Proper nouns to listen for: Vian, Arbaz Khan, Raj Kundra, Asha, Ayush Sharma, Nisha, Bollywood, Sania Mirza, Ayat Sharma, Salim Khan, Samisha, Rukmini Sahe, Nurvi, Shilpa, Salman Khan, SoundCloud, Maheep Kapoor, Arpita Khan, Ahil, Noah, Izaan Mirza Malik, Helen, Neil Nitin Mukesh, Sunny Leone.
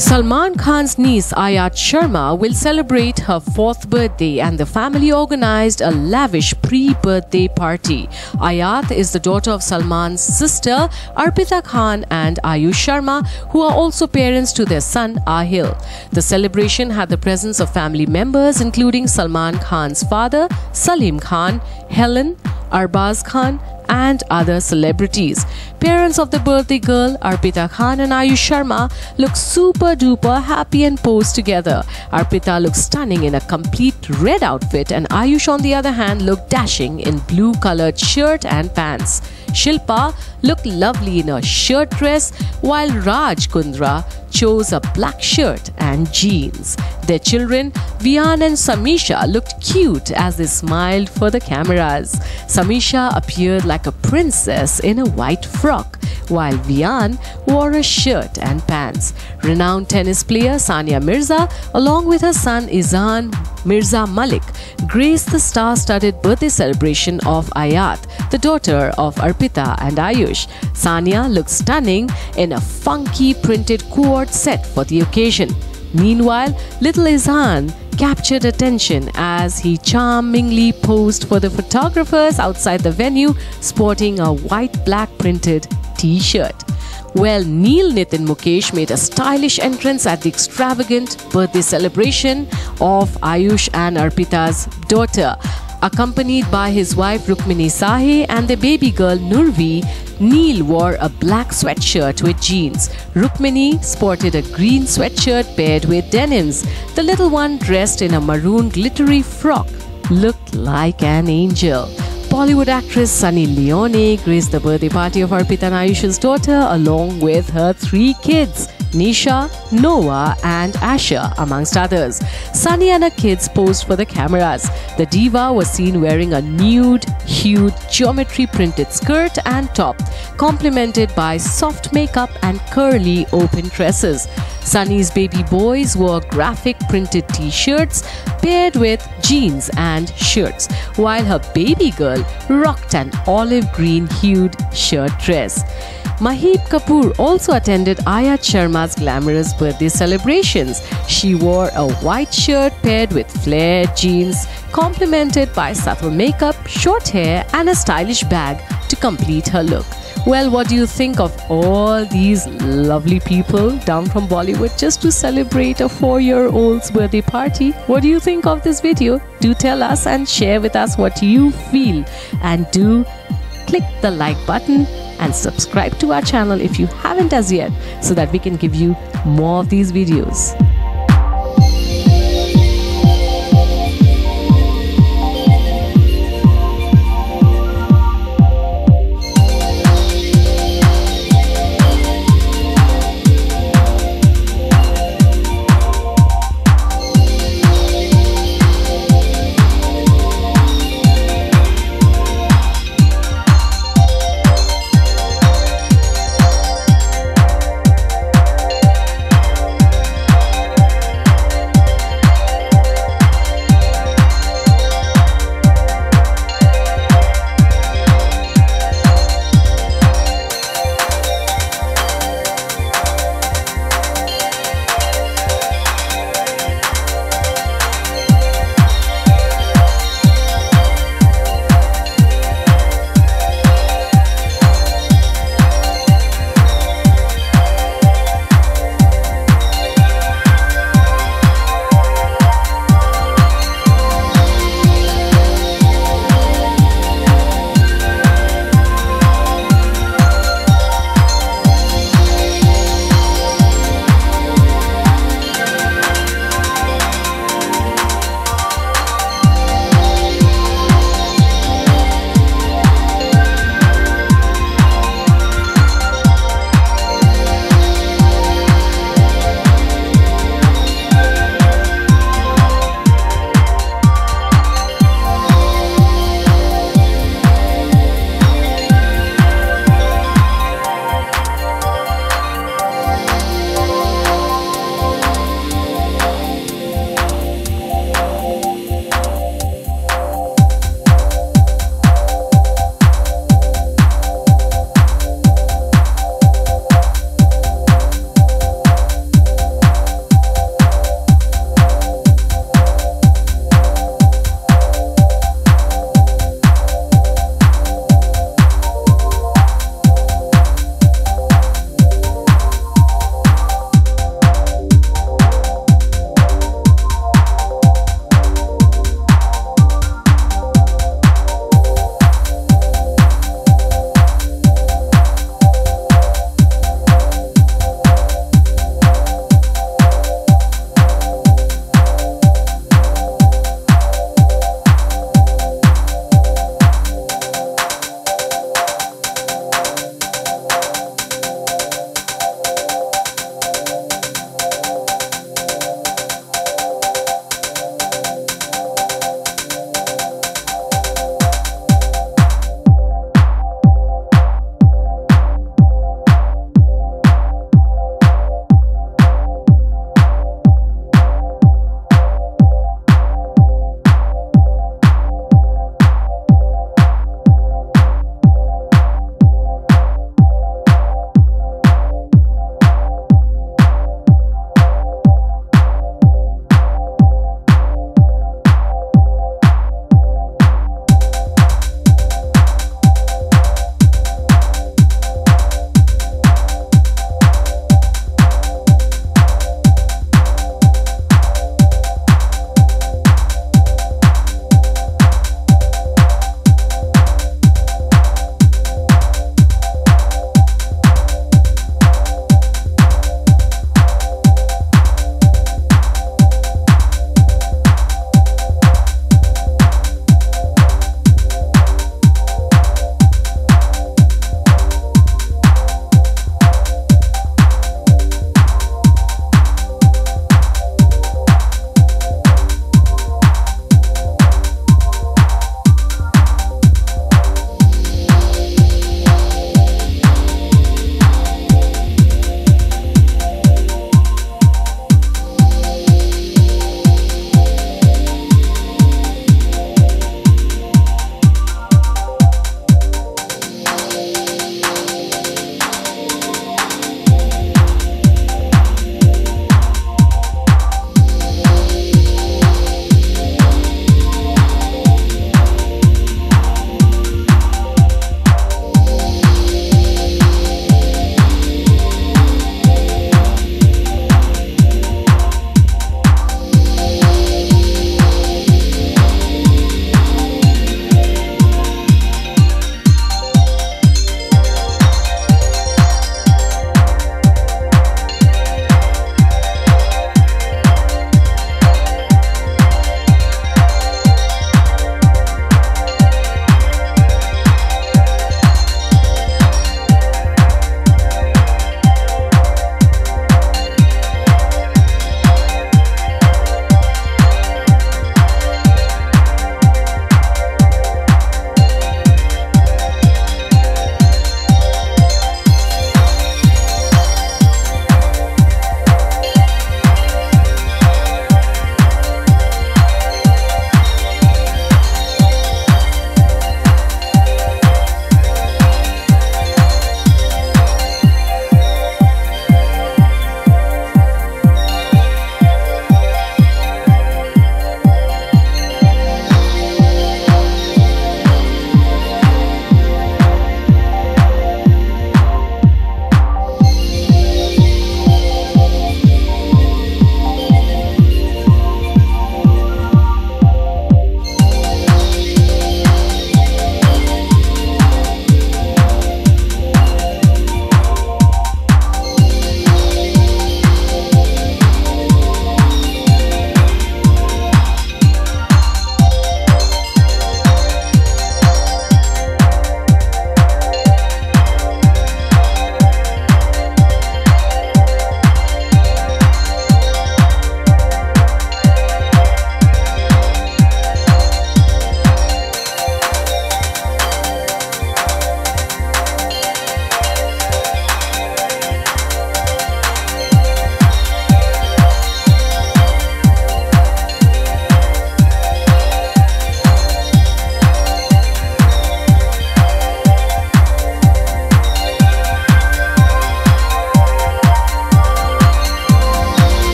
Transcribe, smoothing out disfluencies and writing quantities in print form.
Salman Khan's niece Ayat Sharma will celebrate her 4th birthday and the family organized a lavish pre-birthday party. Ayat is the daughter of Salman's sister Arpita Khan and Ayush Sharma, who are also parents to their son Ahil. The celebration had the presence of family members including Salman Khan's father, Salim Khan, Helen, Arbaz Khan, and other celebrities. Parents of the birthday girl, Arpita Khan and Ayush Sharma, look super duper happy and posed together. Arpita looks stunning in a complete red outfit and Ayush on the other hand looked dashing in blue colored shirt and pants. Shilpa looked lovely in her shirt dress while Raj Kundra chose a black shirt and jeans. Their children, Vian and Samisha, looked cute as they smiled for the cameras. Samisha appeared like a princess in a white frock, while Vian wore a shirt and pants. Renowned tennis player Sania Mirza, along with her son Izaan Mirza Malik, graced the star-studded birthday celebration of Ayat, the daughter of Arpita and Ayush. Sania looked stunning in a funky printed court set for the occasion. Meanwhile, little Izaan captured attention as he charmingly posed for the photographers outside the venue, sporting a white-black printed t-shirt. Well, Neil Nitin Mukesh made a stylish entrance at the extravagant birthday celebration of Ayush and Arpita's daughter. Accompanied by his wife Rukmini Sahe and their baby girl Nurvi, Neil wore a black sweatshirt with jeans. Rukmini sported a green sweatshirt paired with denims. The little one, dressed in a maroon glittery frock, looked like an angel. Bollywood actress Sunny Leone graced the birthday party of Arpita and Ayush's daughter along with her 3 kids, Nisha, Noah and Asha, amongst others. Sunny and her kids posed for the cameras. The diva was seen wearing a nude-hued geometry-printed skirt and top, complemented by soft makeup and curly open dresses. Sunny's baby boys wore graphic printed t-shirts paired with jeans and shirts, while her baby girl rocked an olive green hued shirt dress. Maheep Kapoor also attended Ayat Sharma's glamorous birthday celebrations. She wore a white shirt paired with flared jeans, complemented by subtle makeup, short hair and a stylish bag to complete her look. Well, what do you think of all these lovely people down from Bollywood just to celebrate a 4-year-old's birthday party? What do you think of this video? Do tell us and share with us what you feel. And do click the like button and subscribe to our channel if you haven't as yet, so that we can give you more of these videos.